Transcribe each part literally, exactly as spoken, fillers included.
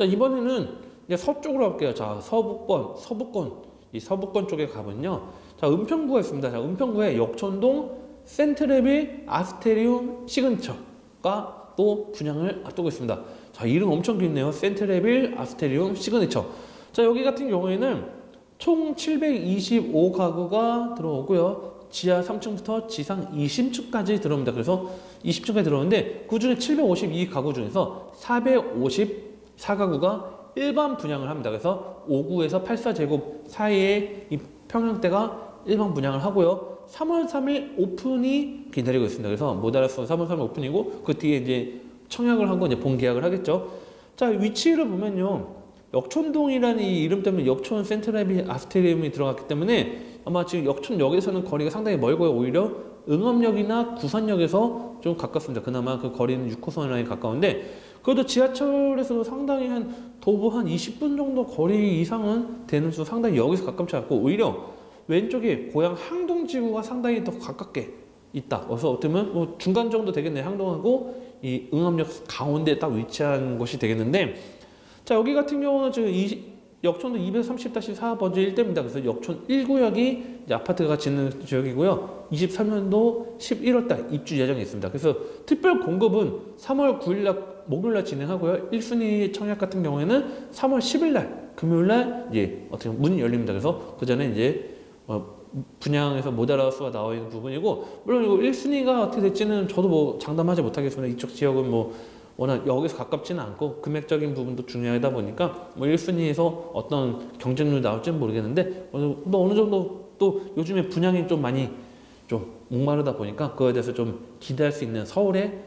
자, 이번에는 이제 서쪽으로 갈게요. 자, 서북권, 서북권. 이 서북권 쪽에 가면요. 자, 은평구가 있습니다. 자, 은평구에 역촌동 센트레빌 아스테리움 시그니처가 또 분양을 앞두고 있습니다. 자, 이름 엄청 길네요. 센트레빌 아스테리움 시그니처. 자, 여기 같은 경우에는 총 칠백이십오 가구가 들어오고요. 지하 삼 층부터 지상 이십 층까지 들어옵니다. 그래서 이십 층까지 들어오는데 그 중에 칠백오십이 가구 중에서 사백오십사 가구가 일반 분양을 합니다. 그래서 오 구에서 팔십사 제곱 사이에 이 평형대가 일반 분양을 하고요. 삼월 삼일 오픈이 기다리고 있습니다. 그래서 못 알았어. 삼월 삼일 오픈이고 그 뒤에 이제 청약을 하고 이제 본 계약을 하겠죠. 자, 위치를 보면요. 역촌동이라는 이 이름 때문에 역촌 센트레빌 아스테리움이 들어갔기 때문에 아마 지금 역촌역에서는 거리가 상당히 멀고요. 오히려 응암역이나 구산역에서 좀 가깝습니다. 그나마 그 거리는 육 호선 라인 가까운데 그래도 지하철에서도 상당히 한 도보 한 이십 분 정도 거리 이상은 되는 수 상당히 여기서 가깝지 않고 오히려 왼쪽에 고향 항동지구가 상당히 더 가깝게 있다. 그래서 어떻게 보면 뭐 중간 정도 되겠네요. 항동하고 이 응암역 가운데 딱 위치한 곳이 되겠는데 자, 여기 같은 경우는 지금 이 역촌도 이백삼십 다시 사 번지 일대입니다. 그래서 역촌 일 구역이 이제 아파트가 짓는 지역이고요. 이십삼 년도 십일월 달 입주 예정이 있습니다. 그래서 특별 공급은 삼월 구일 날 목요일 날 진행하고요. 일 순위 청약 같은 경우에는 삼월 십일 날 금요일 날 이제 어떻게 보면 문이 열립니다. 그래서 그 전에 이제 어, 분양에서 모자라수가 나와 있는 부분이고 물론 이거 일 순위가 어떻게 될지는 저도 뭐 장담하지 못하겠습니다. 이쪽 지역은 뭐 워낙 여기서 가깝지는 않고 금액적인 부분도 중요하다 보니까 뭐 일 순위에서 어떤 경쟁률이 나올지는 모르겠는데 어느, 뭐 어느 정도 또 요즘에 분양이 좀 많이 좀 목마르다 보니까 그거에 대해서 좀 기대할 수 있는 서울의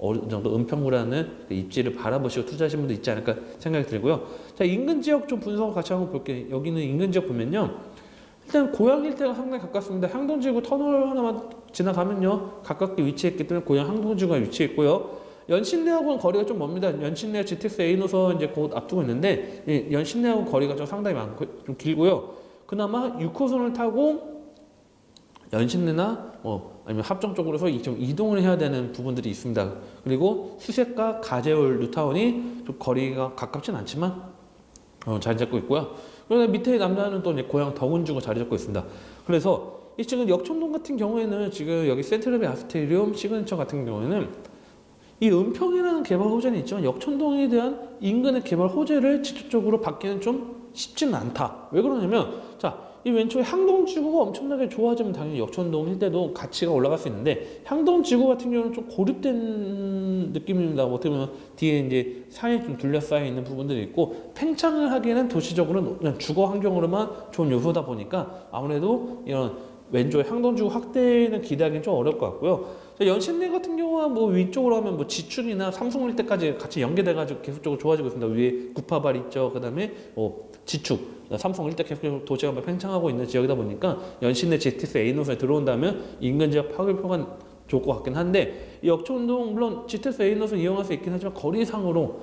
어느 정도 은평구라는 그 입지를 바라보시고 투자하신 분도 있지 않을까 생각이 들고요. 자, 인근 지역 좀 분석을 같이 한번 볼게요. 여기는 인근 지역 보면요. 일단 고양 일대가 상당히 가깝습니다. 향동지구 터널 하나만 지나가면요. 가깝게 위치했기 때문에 고양 향동지구가 위치했고요. 연신내하고는 거리가 좀 멉니다. 연신내 지티엑스 에이 노선 이제 곧 앞두고 있는데 예, 연신내하고 거리가 좀 상당히 많고 좀 길고요. 그나마 육 호선을 타고 연신내나 뭐 아니면 합정 쪽으로서 좀 이동을 해야 되는 부분들이 있습니다. 그리고 수색과 가재울 뉴타운이 좀 거리가 가깝진 않지만 어, 자리 잡고 있고요. 그런데 밑에 남자는 또 이제 고향 덕은주가 자리 잡고 있습니다. 그래서 이 지금 역촌동 같은 경우에는 지금 여기 센트레빌 아스테리움 시그니처 같은 경우에는 이 은평이라는 개발 호재는 있지만 역촌동에 대한 인근의 개발 호재를 직접적으로 받기는 좀 쉽지는 않다. 왜 그러냐면 자, 이 왼쪽에 항동지구가 엄청나게 좋아지면 당연히 역촌동 일대도 가치가 올라갈 수 있는데 항동지구 같은 경우는 좀 고립된 느낌입니다. 어떻게 보면 뒤에 이제 산이 좀 둘러싸여 있는 부분들이 있고 팽창을 하기에는 도시적으로는 그냥 주거 환경으로만 좋은 요소다 보니까 아무래도 이런 왼쪽에 항동지구 확대는 기대하기는 좀 어려울 것 같고요. 연신내 같은 경우는 뭐 위쪽으로 하면 뭐 지축이나 삼성 일대까지 같이 연계돼가지고 계속적으로 좋아지고 있습니다. 위에 구파발 있죠. 그 다음에 뭐 지축. 삼성 일대 계속 도시가 막 팽창하고 있는 지역이다 보니까 연신내 지티엑스 에이 노선에 들어온다면 인근 지역 파급효과가 좋을 것 같긴 한데 역촌동 물론 지티엑스 에이 노선 이용할 수 있긴 하지만 거리상으로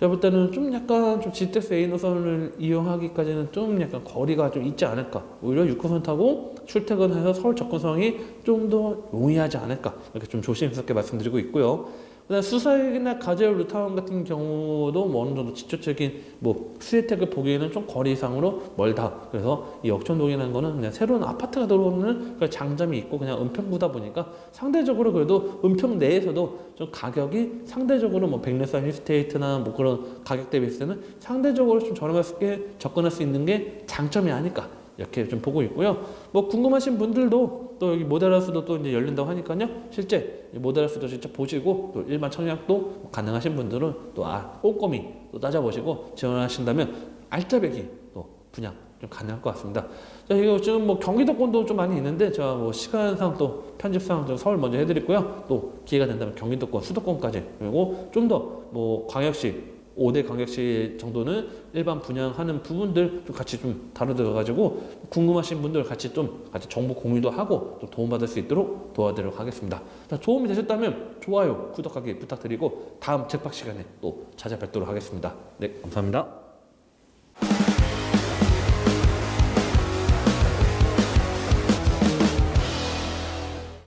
제가 볼 때는 좀 약간 좀 지티엑스 에이 노선을 이용하기까지는 좀 약간 거리가 좀 있지 않을까. 오히려 육 호선 타고 출퇴근해서 서울 접근성이 좀 더 용이하지 않을까. 이렇게 좀 조심스럽게 말씀드리고 있고요. 그다음 수사역이나 가재울 루타운 같은 경우도 뭐 어느 정도 직접적인 뭐 수혜택을 보기에는 좀 거리상으로 멀다. 그래서 이 역촌동이라는 거는 그냥 새로운 아파트가 들어오는 그런 장점이 있고 그냥 은평구다 보니까 상대적으로 그래도 은평 내에서도 좀 가격이 상대적으로 뭐 백내산 힐스테이트나 뭐 그런 가격 대비했을 때는 상대적으로 좀 저렴하게 접근할 수 있는 게 장점이 아닐까. 이렇게 좀 보고 있고요. 뭐 궁금하신 분들도 또 여기 모델하우스도 또 이제 열린다고 하니까요. 실제 모델하우스도 직접 보시고 또 일반 청약도 가능하신 분들은 또 아, 꼼꼼히 또 따져보시고 지원하신다면 알짜배기 또 분양 좀 가능할 것 같습니다. 자, 이거 지금 뭐 경기도권도 좀 많이 있는데 제가 뭐 시간상 또 편집상 좀 서울 먼저 해드리고요. 또 기회가 된다면 경기도권, 수도권까지 그리고 좀 더 뭐 광역시. 오 대 광역시 정도는 일반 분양하는 부분들 좀 같이 좀 다뤄드려가지고 궁금하신 분들 같이 좀 같이 정보 공유도 하고 또 도움받을 수 있도록 도와드리도록 하겠습니다. 자, 도움이 되셨다면 좋아요, 구독하기 부탁드리고 다음 잭팟 시간에 또 찾아뵙도록 하겠습니다. 네, 감사합니다.